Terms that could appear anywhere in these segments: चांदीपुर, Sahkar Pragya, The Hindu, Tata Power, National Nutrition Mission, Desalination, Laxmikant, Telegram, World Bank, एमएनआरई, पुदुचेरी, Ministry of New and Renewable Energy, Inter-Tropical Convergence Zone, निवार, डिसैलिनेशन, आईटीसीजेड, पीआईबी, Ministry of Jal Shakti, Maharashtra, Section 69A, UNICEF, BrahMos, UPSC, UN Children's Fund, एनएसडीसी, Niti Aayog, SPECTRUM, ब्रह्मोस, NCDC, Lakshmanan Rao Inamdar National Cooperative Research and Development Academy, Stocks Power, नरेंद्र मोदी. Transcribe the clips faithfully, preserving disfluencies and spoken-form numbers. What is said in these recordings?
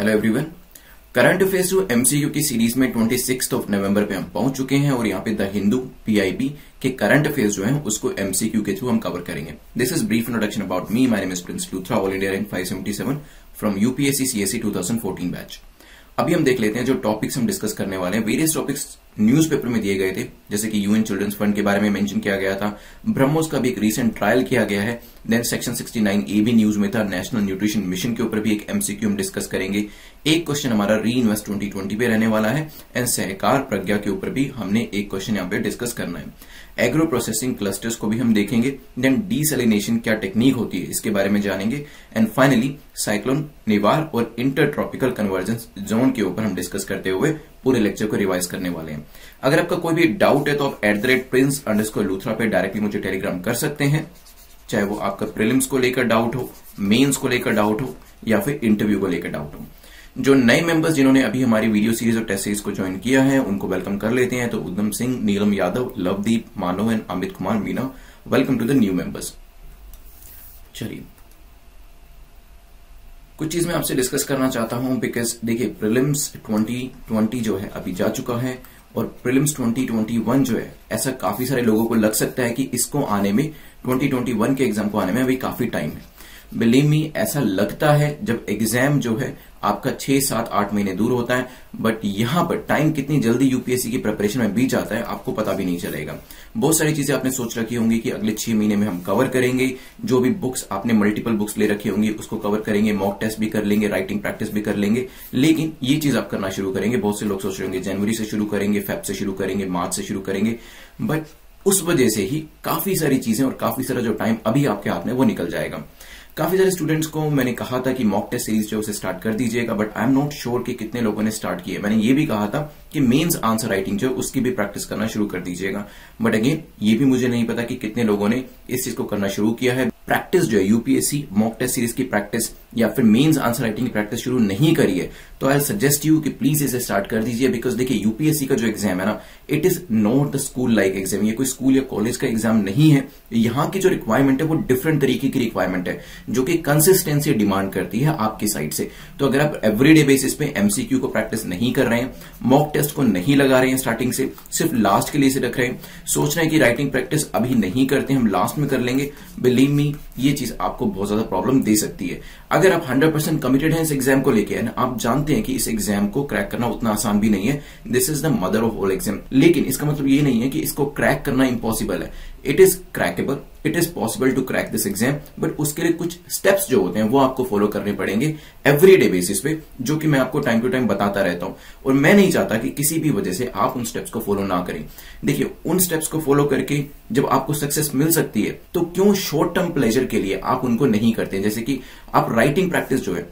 Hello everyone, current affairs to MCQ की series में छब्बीस नवंबर पे हम पहुंच चुके हैं और यहाँ पे द हिंदू पीआईबी के करंट अफेयर्स जो हैं उसको एमसीक्यू के थ्रू हम कवर करेंगे. This is brief introduction about me. My name is Prince Luthra, all India rank five seventy seven from UPSC CSC twenty fourteen batch. अभी हम देख लेते हैं जो टॉपिक्स हम डिस्कस करने वाले हैं. वेरियस टॉपिक्स न्यूज पेपर में दिए गए थे, जैसे कि यूएन चिल्ड्रंस फंड के बारे में मेंशन किया गया था, ब्रह्मोस का भी एक रीसेंट ट्रायल किया गया है, then section sixty nine A भी न्यूज में था, नेशनल न्यूट्रिशन मिशन के ऊपर भी एक एमसीक्यू हम डिस्कस करेंगे, एक क्वेश्चन हमारा री इन्वेस्ट ट्वेंटी ट्वेंटी पे रहने वाला है, एंड सहकार प्रज्ञा के ऊपर भी हमने एक क्वेश्चन यहाँ पे डिस्कस करना है. एग्रो प्रोसेसिंग क्लस्टर्स को भी हम देखेंगे, देन डीसेलिनेशन क्या टेक्निक होती है इसके बारे में जानेंगे, एंड फाइनली साइक्लोन निवार और इंटर ट्रॉपिकल कन्वर्जेंस जोन के ऊपर हम डिस्कस करते हुए पूरे लेक्चर को रिवाइज करने वाले हैं. अगर आपका कोई भी डाउट है तो आप at the rate Prince underscore Luthra पे डायरेक्टली मुझे टेलीग्राम कर सकते हैं, चाहे वो आपका प्रीलिम्स को लेकर डाउट हो, मेंस को लेकर डाउट हो, या फिर इंटरव्यू को लेकर डाउट हो. जो नए मेंबर्स जिन्होंने अभी हमारी वीडियो सीरीज और टेस्ट सीरीज को ज्वाइन किया है उनको वेलकम कर लेते हैं. तो उद्धम Singh, Neelam Yadav, Lovedeep, Manav and Amit Kumar Meena, welcome to the new members. चलिए कुछ चीज मैं आपसे डिस्कस करना चाहता हूं, बिकॉज देखिए प्रीलिम्स ट्वेंटी ट्वेंटी जो है अभी जा चुका है और प्रीलिम्स ट्वेंटी ट्वेंटी वन जो है ऐसा काफी सारे लोगों को लग सकता है कि इसको आने में ट्वेंटी ट्वेंटी वन के एग्जाम को आने में अभी काफी टाइम है. बिलीव मी, ऐसा लगता है जब एग्जाम जो है आपका छह सात आठ महीने दूर होता है, बट यहां पर टाइम कितनी जल्दी यूपीएससी की प्रिपरेशन में बीत जाता है आपको पता भी नहीं चलेगा. बहुत सारी चीजें आपने सोच रखी होंगी कि अगले छह महीने में हम कवर करेंगे, जो भी बुक्स आपने मल्टीपल बुक्स ले रखी होंगी उसको कवर करेंगे, मॉक टेस्ट भी कर लेंगे, राइटिंग प्रैक्टिस भी कर लेंगे, लेकिन ये चीज आप करना शुरू करेंगे. बहुत से लोग सोच रहे होंगे जनवरी से शुरू करेंगे, फेब से शुरू करेंगे, मार्च से शुरू करेंगे, बट उस वजह से ही काफी सारी चीजें और काफी सारा जो टाइम अभी आपके हाथ में वो निकल जाएगा. काफी सारे स्टूडेंट्स को मैंने कहा था कि मॉक टेस्ट सीरीज जो उसे स्टार्ट कर दीजिएगा, but I am not sure कि कितने लोगों ने स्टार्ट किए. मैंने ये भी कहा था कि मेंस आंसर राइटिंग जो उसकी भी प्रैक्टिस करना शुरू कर दीजिएगा, बट अगेन ये भी मुझे नहीं पता कि कितने लोगों ने इस चीज को करना शुरू किया है. प्रैक्टिस जो है यूपीएससी मॉक टेस्ट सीरीज की प्रैक्टिस या फिर मेंस आंसर राइटिंग की प्रैक्टिस शुरू नहीं करी है तो आई सजेस्ट यू कि प्लीज इसे स्टार्ट कर दीजिए, बिकॉज देखिए यूपीएससी का जो एग्जाम है ना, it is not the school like exam. ये कोई स्कूल या कॉलेज का एग्जाम नहीं है. यहाँ की जो रिक्वायरमेंट है वो डिफरेंट तरीके की रिक्वायरमेंट है जो कि कंसिस्टेंसी डिमांड करती है आपकी साइड से. तो अगर आप एवरीडे बेसिस पे एमसीक्यू को प्रैक्टिस नहीं कर रहे हैं, मॉक टेस्ट को नहीं लगा रहे हैं स्टार्टिंग से, सिर्फ लास्ट के लिए इसे रख रहे हैं, सोच रहे हैं कि राइटिंग प्रैक्टिस अभी नहीं करते हम लास्ट में कर लेंगे, बिलीव मी ये चीज आपको बहुत ज्यादा प्रॉब्लम दे सकती है. अगर आप हंड्रेड परसेंट कमिटेड हैं इस एग्जाम को लेकर, आप जानते हैं कि इस एग्जाम को क्रैक करना उतना आसान भी नहीं है, this is the mother of all exam, लेकिन इसका मतलब ये नहीं है कि इसको क्रैक करना इम्पॉसिबल है. It is crackable, it is possible to crack this exam, but उसके लिए कुछ स्टेप्स जो होते हैं वो आपको फॉलो करने पड़ेंगे एवरीडे बेसिस पे, जो कि मैं आपको टाइम टू टाइम बताता रहता हूं और मैं नहीं चाहता कि किसी भी वजह से आप उन स्टेप्स को फॉलो ना करें. देखिए उन स्टेप्स को फॉलो करके जब आपको सक्सेस मिल सकती है तो क्यों शॉर्ट टर्म प्लेजर के लिए आप उनको नहीं करते. जैसे कि आप राइटिंग प्रैक्टिस जो है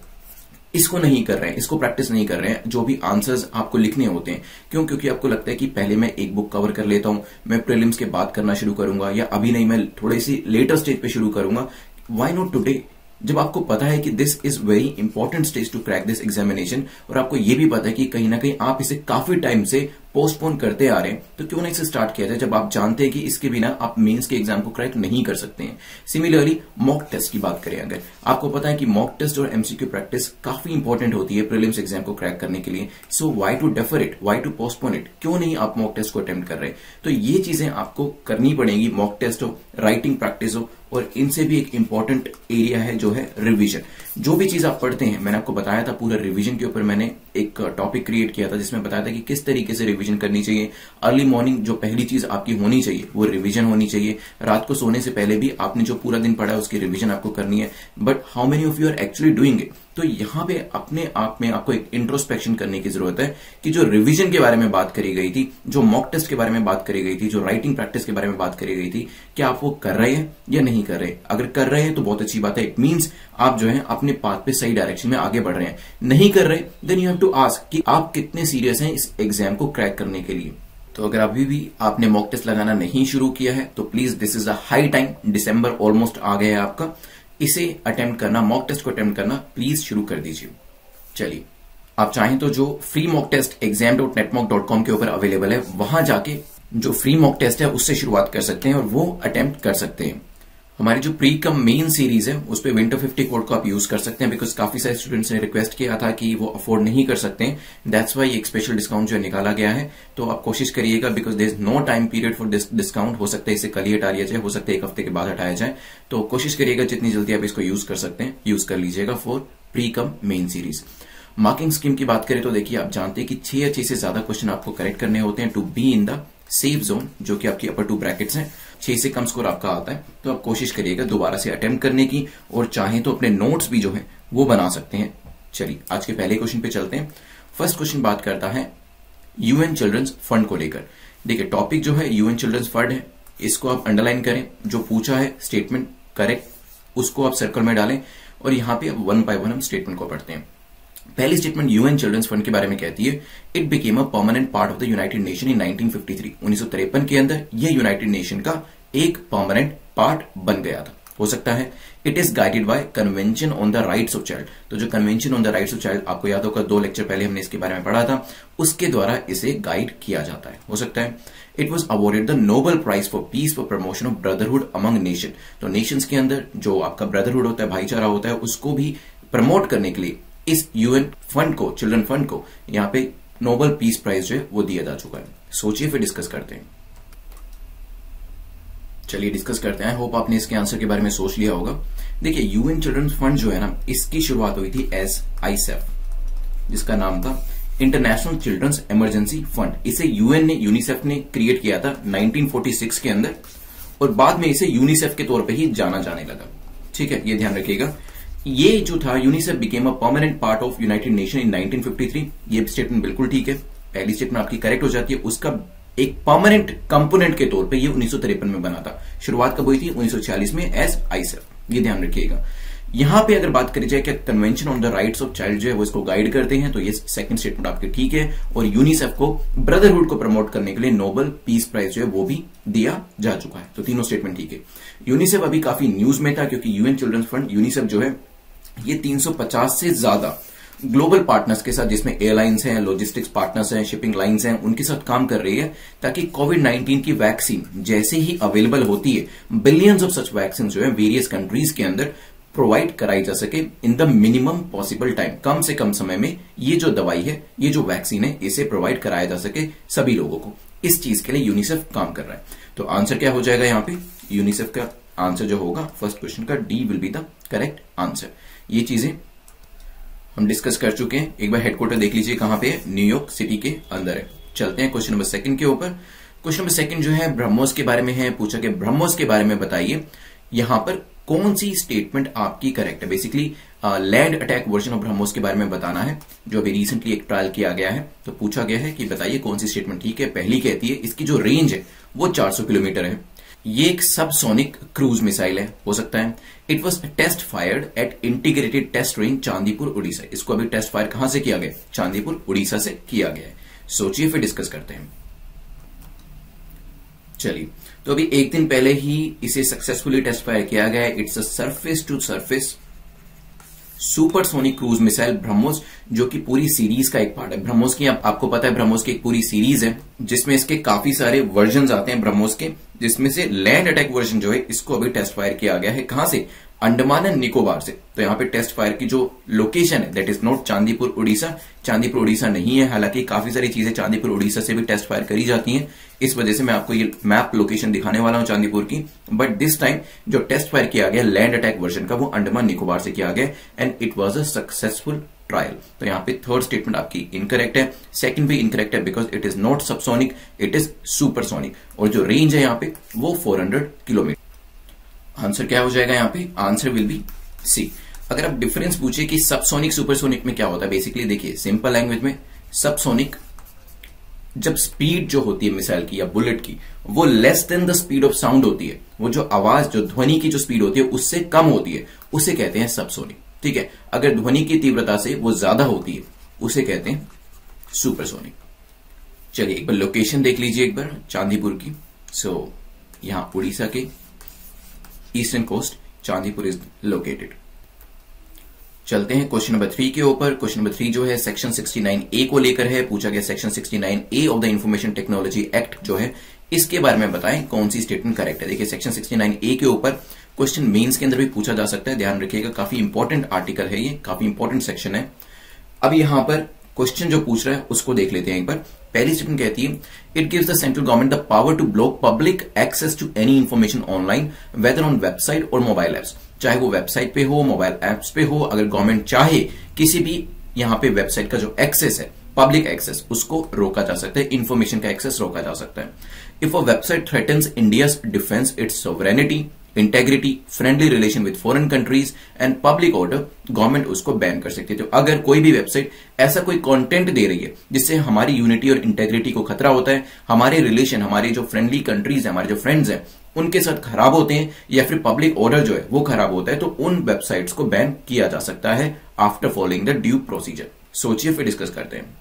इसको नहीं कर रहे हैं, इसको प्रैक्टिस नहीं कर रहे हैं, जो भी आंसर्स आपको लिखने होते हैं, क्यों? क्योंकि आपको लगता है कि पहले मैं एक बुक कवर कर लेता हूं, मैं प्रीलिम्स के बाद करना शुरू करूंगा, या अभी नहीं मैं थोड़ी सी लेटर स्टेज पे शुरू करूंगा. व्हाई नॉट टुडे, जब आपको पता है कि this is very important stage to crack this examination, और आपको ये भी पता है कि कहीं ना कहीं आप इसे काफी टाइम से पोस्टपोन करते आ रहे हैं, तो क्यों ना इसे स्टार्ट किया जाए जब आप जानते हैं कि इसके बिना आप मेंस के एग्जाम को क्रैक नहीं कर सकते हैं. सिमिलरली मॉक टेस्ट की बात करें, अगर आपको पता है कि मॉक टेस्ट और एमसीक्यू प्रैक्टिस काफी इंपॉर्टेंट होती है प्रीलिम्स एग्जाम को क्रैक करने के लिए, so why to defer it, why to postpone it, क्यों नहीं आप मॉक टेस्ट को अटेम्प्ट कर रहे हैं. तो ये चीजें आपको करनी पड़ेंगी, मॉक टेस्ट हो, राइटिंग प्रैक्टिस हो, और इनसे भी एक इंपॉर्टेंट एरिया है जो है रिविजन. जो भी चीज आप पढ़ते हैं, मैंने आपको बताया था पूरा रिविजन के ऊपर मैंने एक टॉपिक क्रिएट किया था जिसमें बताया था कि किस तरीके से रिविजन करनी चाहिए. अर्ली मॉर्निंग जो पहली चीज आपकी होनी चाहिए वो रिविजन होनी चाहिए. रात को सोने से पहले भी आपने जो पूरा दिन पढ़ा है उसकी रिविजन आपको करनी है, but how many of you are actually doing it. तो यहां पे अपने आप में आपको एक इंट्रोस्पेक्शन करने की जरूरत है कि जो रिवीजन के बारे में बात करी गई थी, जो मॉक टेस्ट के बारे में बात करी गई थी, जो राइटिंग प्रैक्टिस के बारे में बात करी गई थी, क्या आप वो कर रहे हैं या नहीं कर रहे. अगर कर रहे हैं तो बहुत अच्छी बात है, इट मीन्स आप जो है अपने पाथ पे सही डायरेक्शन में आगे बढ़ रहे हैं. नहीं कर रहे then you have to ask कि आप कितने सीरियस हैं इस एग्जाम को क्रैक करने के लिए. तो अगर अभी भी आपने मॉक टेस्ट लगाना नहीं शुरू किया है तो please this is a high time. December almost आ गया है आपका, इसे अटेम्प्ट करना, मॉक टेस्ट को अटेम्प्ट करना प्लीज शुरू कर दीजिए. चलिए आप चाहें तो जो free mock test exam dot netmock dot com के ऊपर अवेलेबल है वहां जाके जो फ्री मॉक टेस्ट है उससे शुरुआत कर सकते हैं और वो अटेम्प्ट कर सकते हैं. हमारी जो प्री कम मेन सीरीज है उस पर विंटर फिफ्टी कोड को आप यूज कर सकते हैं, बिकॉज काफी सारे स्टूडेंट्स ने रिक्वेस्ट किया था कि वो अफोर्ड नहीं कर सकते हैं, दैट्स वाई एक स्पेशल डिस्काउंट जो निकाला गया है, तो आप कोशिश करिएगा because there is no time period for this discount. हो सकता है इसे कल ही हटा लिया जाए, हो सकता है एक हफ्ते के बाद हटाया जाए, तो कोशिश करिएगा जितनी जल्दी आप इसको यूज कर सकते हैं यूज कर लीजिएगा for pre cum main series. Marking scheme की बात करें तो देखिए आप जानते हैं कि छह या छह से ज्यादा क्वेश्चन आपको करेक्ट करने होते हैं to be in the safe zone, जो कि आपकी अपर टू ब्रैकेट्स हैं। छह से कम स्कोर आपका आता है तो आप कोशिश करिएगा दोबारा से अटेम्प्ट करने की, और चाहे तो अपने नोट्स भी जो है वो बना सकते हैं। चलिए आज के पहले क्वेश्चन पे चलते हैं। फर्स्ट क्वेश्चन बात करता है यूएन चिल्ड्रंस फंड को लेकर। देखिए टॉपिक जो है यूएन चिल्ड्रंस फंड है, इसको आप अंडरलाइन करें, जो पूछा है स्टेटमेंट करेक्ट उसको आप सर्कल में डालें, और यहाँ पे वन बाय वन हम स्टेटमेंट को पढ़ते हैं। पहली स्टेटमेंट यूएन चिल्ड्रंस फंड के बारे में कहती है, it became a permanent part of the United Nation in nineteen fifty three. उन्नीस सौ तिरपन के अंदर यह यूनाइटेड नेशन का एक परमानेंट पार्ट बन गया था। हो सकता है it is guided by convention on the rights of child, तो जो convention on the rights of child आपको याद होगा दो लेक्चर पहले हमने इसके बारे में पढ़ा था, उसके द्वारा इसे गाइड किया जाता है। हो सकता है it was awarded the Nobel prize for peace for promotion of brotherhood among nation, तो नेशंस के अंदर जो आपका ब्रदरहुड होता है भाईचारा होता है उसको भी प्रमोट करने के लिए इस यूएन फंड को चिल्ड्रन फंड को यहाँ पे नोबेल पीस प्राइज जो है वो दिया जा चुका है। सोचिए फिर डिस्कस करते हैं। चलिए डिस्कस करते हैं, होप आपने इसके आंसर के बारे में सोच लिया होगा। देखिए यूएन चिल्ड्रन फंड जो है ना, इसकी शुरुआत हुई थी एस आईसेफ, जिसका नाम था इंटरनेशनल चिल्ड्रंस इमरजेंसी फंड। इसे यूएन ने यूनिसेफ ने क्रिएट किया था नाइनटीन फोर्टी सिक्स के अंदर, और बाद में इसे यूनिसेफ के तौर पर ही जाना जाने लगा। ठीक है, ये ध्यान रखिएगा। ये जो था UNICEF became a permanent part of United Nation in nineteen fifty three, ये स्टेटमेंट बिल्कुल ठीक है, पहली स्टेटमेंट आपकी करेक्ट हो जाती है। उसका एक परमानेंट कंपोनेंट के तौर पे ये उन्नीस सौ तिरपन में बना था, शुरुआत कब हुई थी उन्नीस सौ छियालीस में एस आईसेफ, ये ध्यान रखिएगा। यहाँ पे अगर बात करी जाए कि convention on the rights of child जो है वो इसको गाइड करते हैं, तो ये सेकंड स्टेटमेंट आपकी ठीक है, और यूनिसेफ को ब्रदरहुड को प्रमोट करने के लिए नोबेल पीस प्राइज जो है वो भी दिया जा चुका है, तो तीनों स्टेटमेंट ठीक है। यूनिसेफ अभी काफी न्यूज में था क्योंकि यूएन चिल्ड्रन फंड यूनिसेफ जो है ये तीन सौ पचास से ज्यादा ग्लोबल पार्टनर्स के साथ, जिसमें एयरलाइंस हैं, लॉजिस्टिक्स पार्टनर्स हैं, शिपिंग लाइंस हैं, उनके साथ काम कर रही है ताकि कोविड नाइनटीन की वैक्सीन जैसे ही अवेलेबल होती है बिलियंस ऑफ सच वैक्सीन जो है वेरियस कंट्रीज के अंदर प्रोवाइड कराई जा सके in the minimum possible time. कम से कम समय में ये जो दवाई है, ये जो वैक्सीन है, इसे प्रोवाइड कराया जा सके सभी लोगों को, इस चीज के लिए यूनिसेफ काम कर रहा है। तो आंसर क्या हो जाएगा यहाँ पे, यूनिसेफ का आंसर जो होगा फर्स्ट क्वेश्चन का D will be the correct answer. ये चीजें हम डिस्कस कर चुके हैं, एक बार हेडक्वार्टर देख लीजिए कहां पे है, न्यूयॉर्क सिटी के अंदर है। चलते हैं क्वेश्चन नंबर सेकंड के ऊपर। क्वेश्चन नंबर सेकंड जो है ब्रह्मोस के बारे में है, पूछा कि ब्रह्मोस के बारे में बताइए यहां पर कौन सी स्टेटमेंट आपकी करेक्ट है। Basically land attack version of ब्रह्मोस के बारे में बताना है, जो अभी रिसेंटली एक ट्रायल किया गया है, तो पूछा गया है कि बताइए कौन सी स्टेटमेंट ठीक है। पहली कहती है इसकी जो रेंज है वो चार सौ किलोमीटर है, ये एक सबसोनिक क्रूज मिसाइल है। हो सकता है it was test fired at integrated test range चांदीपुर Orissa, इसको अभी टेस्ट फायर कहां से किया गया, चांदीपुर उड़ीसा से किया गया है। सोचिए फिर डिस्कस करते हैं। चलिए, तो अभी एक दिन पहले ही इसे सक्सेसफुली टेस्ट फायर किया गया है। It's a surface to surface supersonic cruise missile ब्रह्मोस, जो कि पूरी सीरीज का एक पार्ट है। ब्रह्मोस की आप, आपको पता है ब्रह्मोस की एक पूरी सीरीज है जिसमें इसके काफी सारे वर्जन आते हैं ब्रह्मोस के, जिसमें से लैंड अटैक वर्जन जो है इसको अभी टेस्ट फायर किया गया है। कहां से, अंडमान एंड निकोबार से। तो यहाँ पे टेस्ट फायर की जो लोकेशन है that is not चांदीपुर Orissa, चांदीपुर Orissa नहीं है, हालांकि काफी सारी चीजें चांदीपुर उड़ीसा से भी टेस्ट फायर करी जाती हैं, इस वजह से मैं आपको ये मैप लोकेशन दिखाने वाला हूं चांदीपुर की, बट दिस टाइम जो टेस्ट फायर किया गया लैंड अटैक वर्जन का वो अंडमान निकोबार से किया गया and it was a successful trial. तो यहाँ पे थर्ड स्टेटमेंट आपकी इनकरेक्ट है, सेकंड भी इनकरेक्ट है because it is not subsonic, it is supersonic, और जो रेंज है यहाँ पे वो चार सौ किलोमीटर। आंसर क्या हो जाएगा यहाँ पे, आंसर विल बी सी। अगर आप डिफरेंस पूछे कि सबसोनिक सुपरसोनिक में क्या होता है, बेसिकली देखिए सिंपल लैंग्वेज में सबसोनिक जब स्पीड जो होती है मिसाइल की या बुलेट की वो less than the speed of sound होती है, वो जो आवाज जो ध्वनि की जो स्पीड होती है उससे कम होती है उसे कहते हैं सबसोनिक। ठीक है, अगर ध्वनि की तीव्रता से वो ज्यादा होती है उसे कहते हैं सुपरसोनिक। चलिए एक बार लोकेशन देख लीजिए एक बार चांदीपुर की। सो so, यहां उड़ीसा के eastern coast चांदीपुर is located. चलते हैं क्वेश्चन नंबर थ्री के ऊपर। क्वेश्चन नंबर थ्री जो है सेक्शन सिक्सटी नाइन ए को लेकर है, पूछा गया section sixty nine A of the information technology act जो है इसके बारे में बताएं कौन सी स्टेटमेंट करेक्ट है। देखिए सेक्शन सिक्सटी नाइन ए के ऊपर क्वेश्चन मेंस के अंदर भी पूछा जा सकता है, ध्यान रखिएगा। काफी इंपॉर्टेंट आर्टिकल है ये, काफी इंपॉर्टेंट सेक्शन है। अब यहां पर क्वेश्चन जो पूछ रहा है उसको देख लेते हैं एक बार। पहली स्टेटमेंट कहती है, it gives the central government the power to block public access to any information online whether on website और मोबाइल एप्स, चाहे वो वेबसाइट पे हो, मोबाइल एप्स पे हो। अगर गवर्नमेंट चाहे किसी भी यहाँ पे वेबसाइट का जो एक्सेस है, पब्लिक एक्सेस, उसको रोका जा सकता है, इन्फॉर्मेशन का एक्सेस रोका जा सकता है। If a website threatens India's defence, its sovereignty, integrity, friendly relation with foreign countries and public order, government उसको बैन कर सकती है। तो अगर कोई भी वेबसाइट ऐसा कोई कंटेंट दे रही है जिससे हमारी यूनिटी और इंटेग्रिटी को खतरा होता है, हमारे रिलेशन, हमारे जो फ्रेंडली कंट्रीज है, हमारे जो फ्रेंड्स हैं उनके साथ खराब होते हैं, या फिर पब्लिक ऑर्डर जो है वो खराब होता है, तो उन वेबसाइट्स को बैन किया जा सकता है after following the due procedure. सोचिए फिर डिस्कस करते हैं।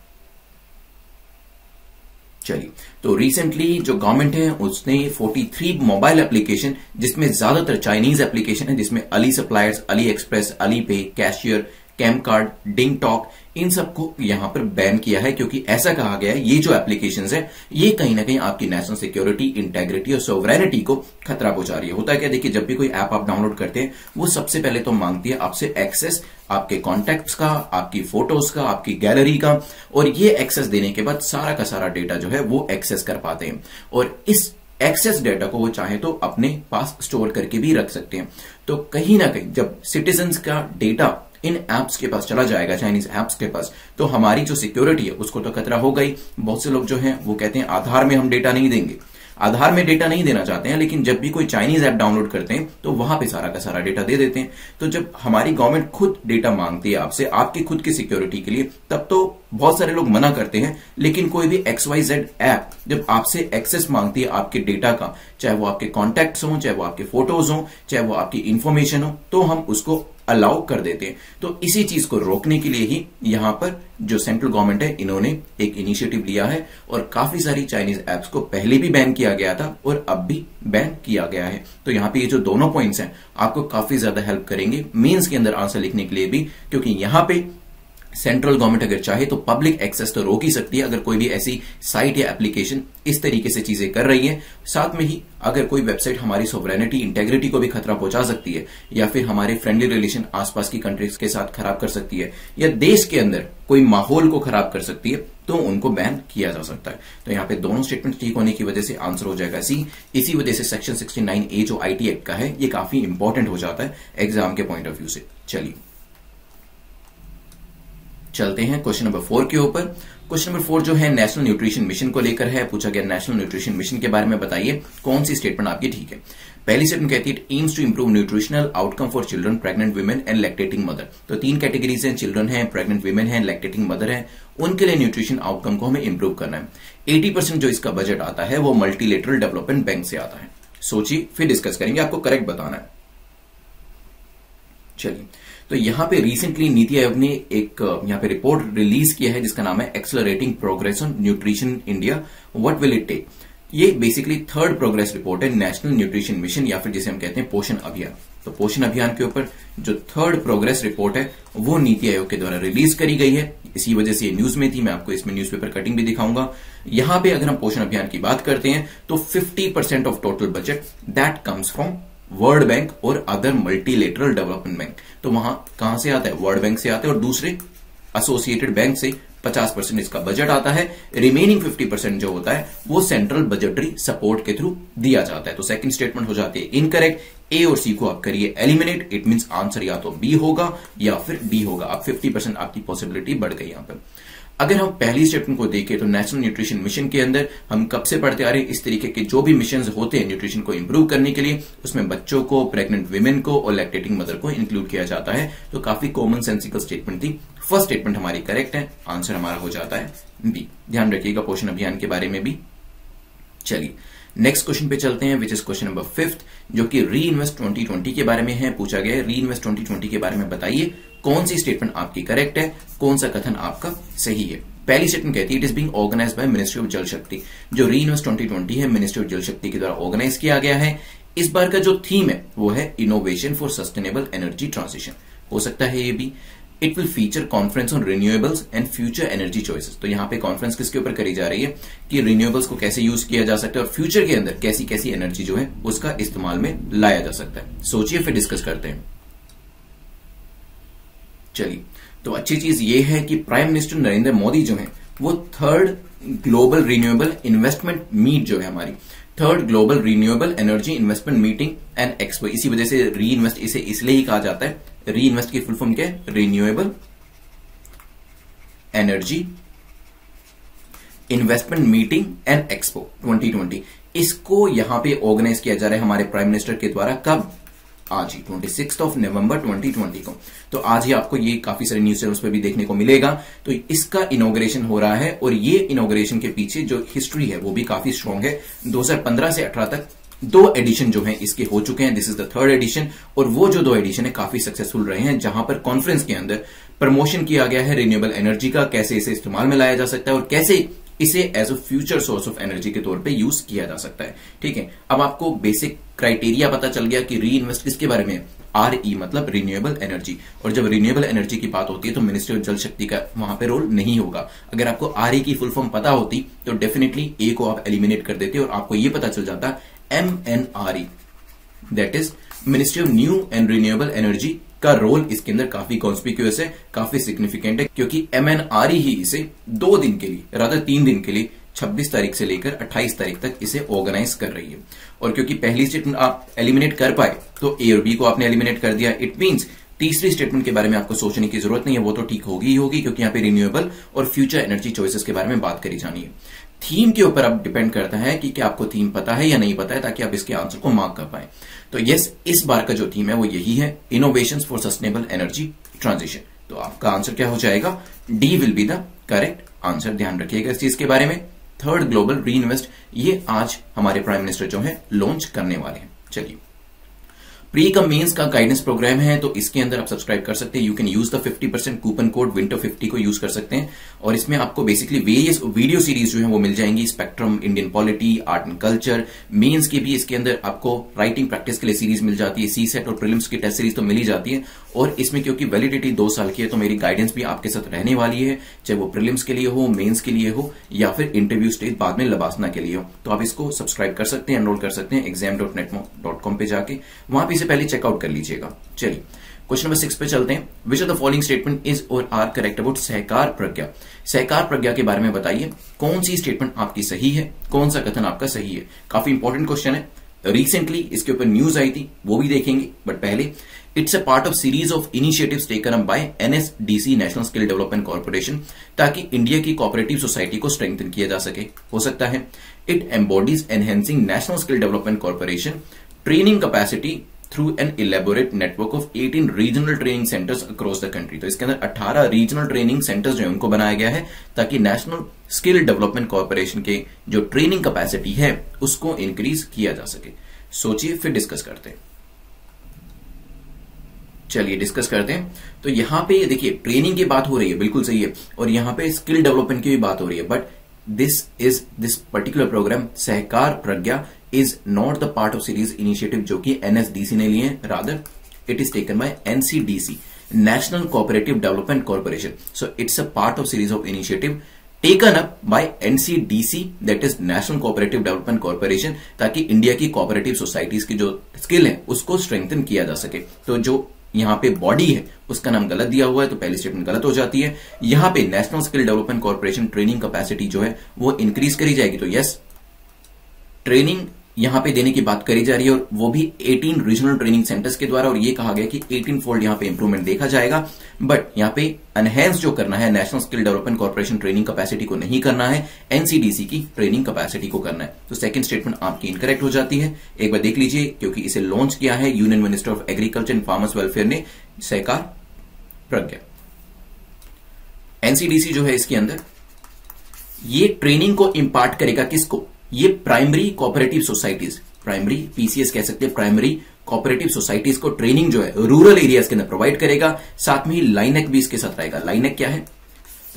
चलिए, तो रिसेंटली जो गवर्नमेंट है उसने तैंतालीस मोबाइल एप्लीकेशन, जिसमें ज्यादातर चाइनीज एप्लीकेशन है, जिसमें Ali suppliers, AliExpress, Alipay, cashier, CamCard, DingTalk, इन सबको यहां पर बैन किया है, क्योंकि ऐसा कहा गया है ये जो एप्लीकेशंस है ये कहीं ना कहीं आपकी नेशनल सिक्योरिटी, इंटेग्रिटी और सोवरेनिटी को खतरा पहुंचा रही है। होता है क्या, देखिए जब भी कोई ऐप आप डाउनलोड करते हैं वो सबसे पहले तो मांगती है आपसे एक्सेस आपके कॉन्टैक्ट्स का, आपकी फोटोज का, आपकी गैलरी का, और ये एक्सेस देने के बाद सारा का सारा डेटा जो है वो एक्सेस कर पाते हैं, और इस एक्सेस डेटा को वो चाहे तो अपने पास स्टोर करके भी रख सकते हैं। तो कहीं ना कहीं जब सिटीजन का डेटा इन एप्स के पास चला जाएगा, चाइनीज एप्स के पास, तो हमारी जो सिक्योरिटी है उसको तो खतरा होगा ही। बहुत से लोग जो हैं वो कहते हैं आधार में हम डेटा नहीं देंगे, आधार में डेटा नहीं देना चाहते हैं, लेकिन जब भी कोई चाइनीज ऐप डाउनलोड करते हैं तो वहां पे सारा का सारा डेटा दे देते हैं। तो जब हमारी गवर्नमेंट खुद डेटा मांगती है आपसे, आपकी खुद की सिक्योरिटी के लिए, तब तो बहुत सारे लोग मना करते हैं, लेकिन कोई भी एक्स वाई जेड ऐप जब आपसे एक्सेस मांगती है आपके डेटा का, चाहे वो आपके कॉन्टैक्ट्स हों, चाहे वो आपके फोटोज हों, चाहे वो आपकी इन्फॉर्मेशन हो, तो हम उसको अलाउ कर देते हैं। तो इसी चीज को रोकने के लिए ही यहां पर जो सेंट्रल गवर्नमेंट है इन्होंने एक इनिशिएटिव लिया है, और काफी सारी चाइनीज एप्स को पहले भी बैन किया गया था और अब भी बैन किया गया है। तो यहाँ पे ये जो दोनों पॉइंट्स हैं आपको काफी ज्यादा हेल्प करेंगे मेंस के अंदर आंसर लिखने के लिए भी, क्योंकि यहाँ पे सेंट्रल गवर्नमेंट अगर चाहे तो पब्लिक एक्सेस तो रोक ही सकती है अगर कोई भी ऐसी साइट या एप्लीकेशन इस तरीके से चीजें कर रही है। साथ में ही अगर कोई वेबसाइट हमारी सोवरेनिटी, इंटेग्रिटी को भी खतरा पहुंचा सकती है, या फिर हमारे फ्रेंडली रिलेशन आसपास की कंट्रीज के साथ खराब कर सकती है, या देश के अंदर कोई माहौल को खराब कर सकती है, तो उनको बैन किया जा सकता है। तो यहाँ पे दोनों स्टेटमेंट ठीक होने की वजह से आंसर हो जाएगा सी। इसी वजह से सेक्शन सिक्सटी नाइन ए जो आई टी एक्ट का है ये काफी इंपॉर्टेंट हो जाता है एग्जाम के पॉइंट ऑफ व्यू से। चलिए चलते हैं क्वेश्चन नंबर फोर के ऊपर। क्वेश्चन नंबर फोर जो है नेशनल न्यूट्रिशन मिशन को लेकर है। पूछा गया नेशनल न्यूट्रिशन मिशन के बारे में बताइए कौन सी स्टेटमेंट आपकी ठीक है। पहली स्टेटमेंट कहती है it aims to improve nutritional outcome for children, pregnant women and lactating mother. तो तीन कैटेगरीज हैं, चिल्ड्रन है, प्रेग्नेंट वुमेन है, लैक्टेटिंग मदर है, उनके लिए न्यूट्रिशन आउटकम को हमें इंप्रूव करना है। एटी परसेंट जो इसका बजट आता है वो मल्टीलेटरल डेवलपमेंट बैंक से आता है। सोचिए फिर डिस्कस करेंगे, आपको करेक्ट बताना है। चलिए, तो यहाँ पे रिसेंटली नीति आयोग ने एक यहाँ पे रिपोर्ट रिलीज किया है जिसका नाम है accelerating progress on nutrition India, what will it take. ये बेसिकली थर्ड प्रोग्रेस रिपोर्ट है नेशनल न्यूट्रिशन मिशन, या फिर जिसे हम कहते हैं पोषण अभियान। तो पोषण अभियान के ऊपर जो थर्ड प्रोग्रेस रिपोर्ट है वो नीति आयोग के द्वारा रिलीज करी गई है, इसी वजह से ये न्यूज में थी। मैं आपको इसमें न्यूज़पेपर कटिंग भी दिखाऊंगा। यहाँ पे अगर हम पोषण अभियान की बात करते हैं तो fifty percent of total budget that comes from World Bank और अदर मल्टीलेटरल डेवलपमेंट बैंक। तो वहां कहां से आता है, वर्ल्ड बैंक से आता है और दूसरे एसोसिएटेड बैंक से पचास परसेंट इसका बजट आता है। रिमेनिंग पचास परसेंट जो होता है वो सेंट्रल बजटरी सपोर्ट के थ्रू दिया जाता है। तो सेकंड स्टेटमेंट हो जाती है इनकरेक्ट। ए और सी को आप करिए एलिमिनेट। इट मींस आंसर या तो बी होगा या फिर डी होगा। अब पचास परसेंट आपकी पॉसिबिलिटी बढ़ गई यहां पर। अगर हम पहली स्टेटमेंट को देखें तो नेशनल न्यूट्रिशन मिशन के अंदर हम कब से पढ़ते आ रहे हैं इस तरीके के जो भी मिशंस होते हैं न्यूट्रिशन को इंप्रूव करने के लिए, उसमें बच्चों को, प्रेग्नेंट वीमेन को और लैक्टेटिंग मदर को इंक्लूड किया जाता है। तो काफी कॉमन सेंसिकल स्टेटमेंट थी। फर्स्ट स्टेटमेंट हमारी करेक्ट है, आंसर हमारा हो जाता है बी। ध्यान रखिएगा पोषण अभियान के बारे में भी। चलिए नेक्स्ट क्वेश्चन पे चलते हैं, which is question number fifth जो कि री इन्वेस्ट ट्वेंटी ट्वेंटी के बारे में है। पूछा गया री इन्वेस्ट ट्वेंटी ट्वेंटी के बारे में बताइए कौन सी स्टेटमेंट आपकी करेक्ट है, कौन सा कथन आपका सही है। पहली स्टेटमेंट कहती है it is being organised by ministry of Jal Shakti. जो री इन्वेस्ट ट्वेंटी ट्वेंटी है मिनिस्ट्री ऑफ जल शक्ति के द्वारा ऑर्गेनाइज किया गया है। इस बार का जो थीम है वो है innovation for sustainable energy transition. हो सकता है ये भी it will feature conference on renewables and future energy choices. तो यहाँ पे कॉन्फ्रेंस किसके ऊपर करी जा रही है कि रिन्यूएबल्स को कैसे यूज किया जा सकता है और फ्यूचर के अंदर कैसी कैसी एनर्जी जो है उसका इस्तेमाल में लाया जा सकता है। सोचिए फिर डिस्कस करते हैं। चलिए, तो अच्छी चीज ये है कि प्राइम मिनिस्टर नरेंद्र मोदी जो है वो third global renewable investment meet जो है हमारी third global renewable energy investment meeting and expo, इसी वजह से री इन्वेस्ट इसे इसलिए ही कहा जाता है। री इन्वेस्ट की फुल फॉर्म क्या है? Renewable energy investment meeting and expo twenty twenty. इसको यहां पे ऑर्गेनाइज किया जा रहा है हमारे प्राइम मिनिस्टर के द्वारा। कब? आज ही twenty sixth of November twenty twenty को। तो आज ही आपको ये काफी सारे न्यूज चैनल्स पे भी देखने को मिलेगा। तो इसका इनोग्रेशन हो रहा है और ये इनोग्रेशन के पीछे जो हिस्ट्री है वो भी काफी स्ट्रॉन्ग है। दो हज़ार पंद्रह से अठारह तक दो एडिशन जो है इसके हो चुके हैं। This is the third edition और वो जो दो एडिशन है काफी सक्सेसफुल रहे हैं, जहां पर कॉन्फ्रेंस के अंदर प्रमोशन किया गया है रिन्यूएबल एनर्जी का, कैसे इसे इस्तेमाल में लाया जा सकता है और कैसे इसे as a future source of energy के तौर पे यूज किया जा सकता है। ठीक है, अब आपको बेसिक क्राइटेरिया पता चल गया कि री इन्वेस्ट किसके बारे में? आर ई मतलब रिन्यूएबल एनर्जी, और जब रिन्यूएबल एनर्जी की बात होती है तो मिनिस्ट्री ऑफ जल शक्ति का वहां पे रोल नहीं होगा। अगर आपको आर ई की फुल फॉर्म पता होती तो डेफिनेटली ए को आप एलिमिनेट कर देते और आपको ये पता चल जाता M N R E, that is ministry of new and renewable energy का रोल इसके अंदर काफी कॉन्स्पिक्यूअस है, काफी सिग्निफिकेंट है, क्योंकि एमएनआरई ही इसे दो दिन के लिए, राधा तीन दिन के लिए, छब्बीस तारीख से लेकर अट्ठाईस तारीख तक इसे ऑर्गेनाइज कर रही है। और क्योंकि पहली स्टेटमेंट आप एलिमिनेट कर पाए तो ए और बी को आपने एलिमिनेट कर दिया, इट मींस तीसरी स्टेटमेंट के बारे में आपको सोचने की जरूरत नहीं है, वो तो ठीक होगी ही होगी, क्योंकि यहाँ पे रिन्यूएबल और फ्यूचर एनर्जी चॉइसेस के बारे में बात करी जानी है। थीम के ऊपर अब डिपेंड करता है कि क्या आपको थीम पता है या नहीं पता है, ताकि आप इसके आंसर को मार्क कर पाए। तो यस, इस बार का जो थीम है वो यही है, innovations for sustainable energy transition. तो आपका आंसर क्या हो जाएगा? D will be the correct answer. ध्यान रखिएगा इस चीज के बारे में। थर्ड ग्लोबल री इन्वेस्ट ये आज हमारे प्राइम मिनिस्टर जो है लॉन्च करने वाले हैं। चलिए, प्री कम्बेन्स का गाइडेंस प्रोग्राम है, तो इसके अंदर आप सब्सक्राइब कर सकते हैं। You can use the fifty percent coupon code winter fifty को यूज कर सकते हैं, और इसमें आपको बेसिकली वेरियस वीडियो सीरीज जो है वो मिल जाएंगी। Spectrum, Indian polity, art and culture, mains की भी इसके अंदर आपको राइटिंग प्रैक्टिस के लिए सीरीज मिल जाती है, सी सेट और प्रीलिम्स की टेस्ट सीरीज तो मिल ही जाती है। और इसमें क्योंकि वैलिडिटी दो साल की है तो मेरी गाइडेंस भी आपके साथ रहने वाली है, चाहे वो प्रीलिम्स के लिए हो, मेंस के लिए हो, या फिर इंटरव्यू स्टेज बाद में लबासना के लिए हो। तो आप इसको सब्सक्राइब कर सकते हैं, एनरोल कर सकते हैं exam dot netmock dot com पे जाके, वहां पे पहले चेकआउट कर लीजिएगा। चलिए, क्वेश्चन नंबर सिक्स पे चलते हैं। Which of the following statement is or are correct about सहकार प्रज्ञा? सहकार प्रज्ञा के बारे में बताइए कौन सी स्टेटमेंट आपकी सही है, कौन सा कथन आपका सही है। काफी इंपॉर्टेंट क्वेश्चन है, रिसेंटली इसके ऊपर न्यूज आई थी, वो भी देखेंगे, बट पहले it's a part of series of initiatives taken up by एनएसडीसी national skill development corporation, ताकि इंडिया की कोऑपरेटिव सोसाइटी को स्ट्रेंथन किया जा सके। हो सकता है it embodies enhancing national skill development corporation training capacity through an elaborate network of eighteen regional training centers across the country। तो इसके अंदर अठारह regional training centers जो है उनको बनाया गया है, ताकि National Skill Development Corporation के जो ट्रेनिंग कैपेसिटी है उसको इंक्रीज किया जा सके। सोचिए फिर डिस्कस करते हैं। चलिए डिस्कस करते हैं। तो यहां पे देखिए ट्रेनिंग की बात हो रही है, बिल्कुल सही है, और यहां पे स्किल डेवलपमेंट की भी बात हो रही है, but this is this particular programme Sahakar Pragya is not the part of series initiative जो कि एनएसडीसी ने लिए, rather it is taken by NCDC national cooperative development corporation. So it's a part of series of initiative taken up by NCDC that is national cooperative development corporation, ताकि India की cooperative societies की जो skill है उसको strengthen किया जा सके। तो जो यहाँ पे बॉडी है उसका नाम गलत दिया हुआ है, तो पहली स्टेटमेंट गलत हो जाती है। यहाँ पे national skill development corporation training capacity जो है वो इंक्रीज करी जाएगी, तो यस ट्रेनिंग यहाँ पे देने की बात करी जा रही है, और वो भी अठारह रीजनल ट्रेनिंग सेंटर्स के द्वारा। और ये कहा गया कि अठारह फोल्ड यहाँ पे इंप्रूवमेंट देखा जाएगा, बट यहाँ पे एनहेंस जो करना है national skill development corporation training capacity को नहीं करना है, एनसीडीसी की ट्रेनिंग कैपेसिटी को करना है। तो सेकंड स्टेटमेंट आपकी इनकरेक्ट हो जाती है। एक बार देख लीजिए, क्योंकि इसे लॉन्च किया है union minister of agriculture and farmers welfare ने, सहकार प्रज्ञा। एनसीडीसी जो है इसके अंदर ये ट्रेनिंग को इम्पार्ट करेगा किसको? ये primary cooperative societies, primary PCS कह सकते हैं, प्राइमरी कोऑपरेटिव सोसाइटीज को ट्रेनिंग जो है रूरल एरियाज के अंदर प्रोवाइड करेगा। साथ में ही लाइनेक भी इसके साथ रहेगा। लाइनेक क्या है?